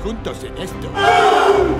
juntos en esto.